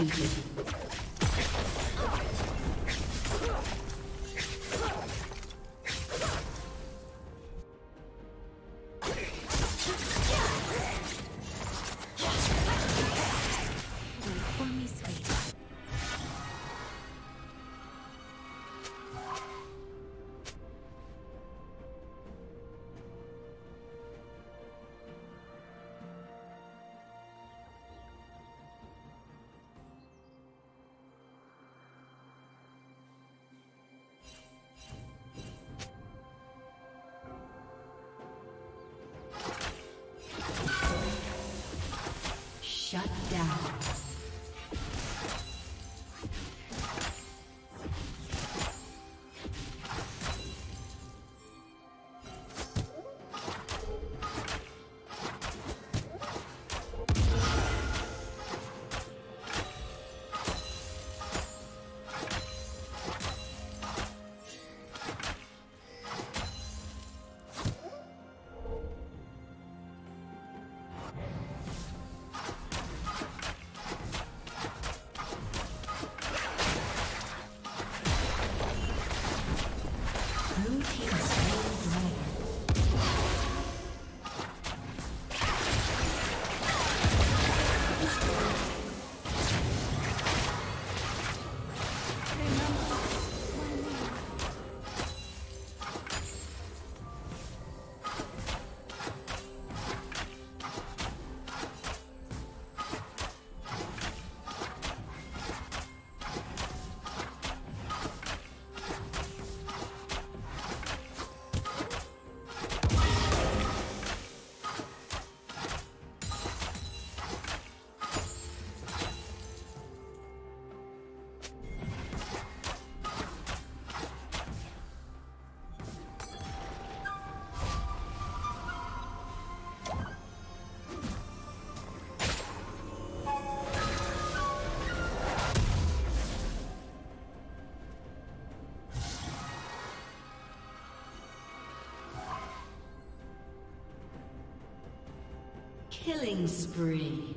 executed. Shut down. Killing spree.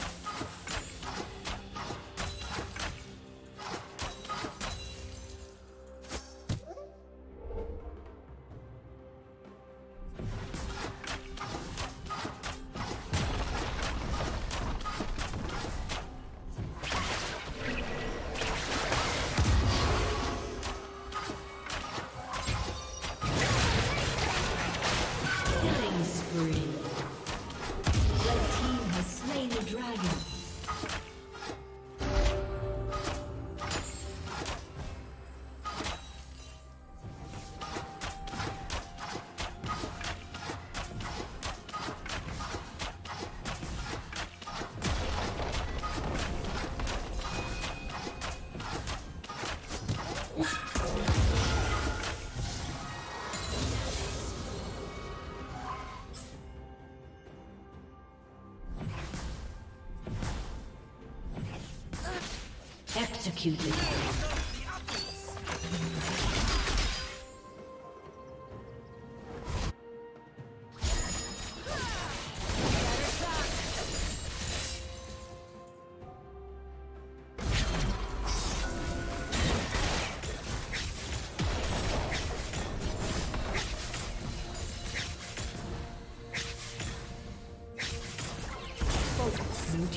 Executed. Blue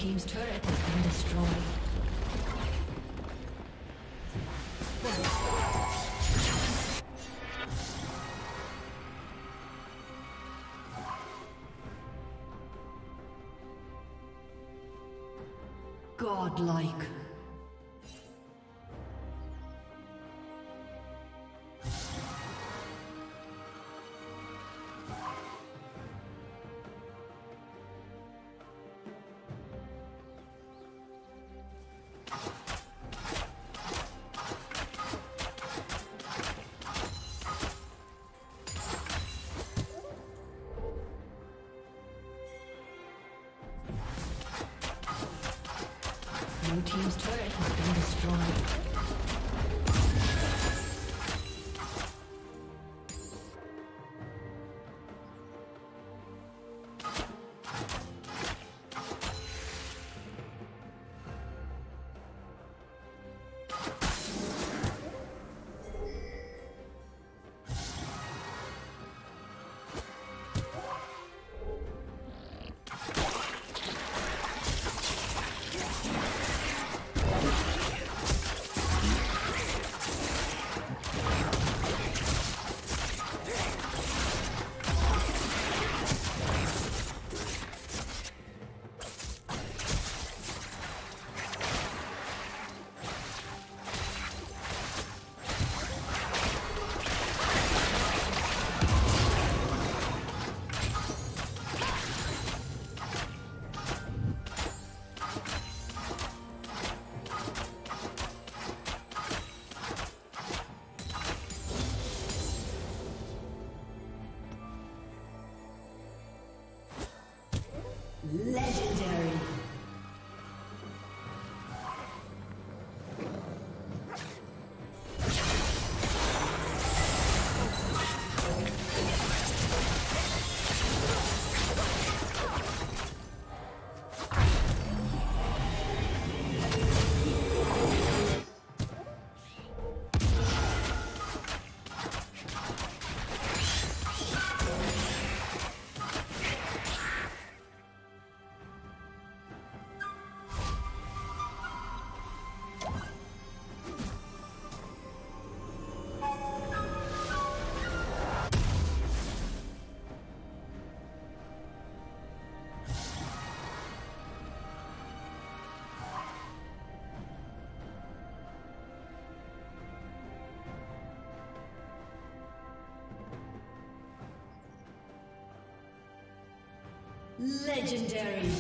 team's turret has been destroyed. Godlike. Blue team's turret has been legendary.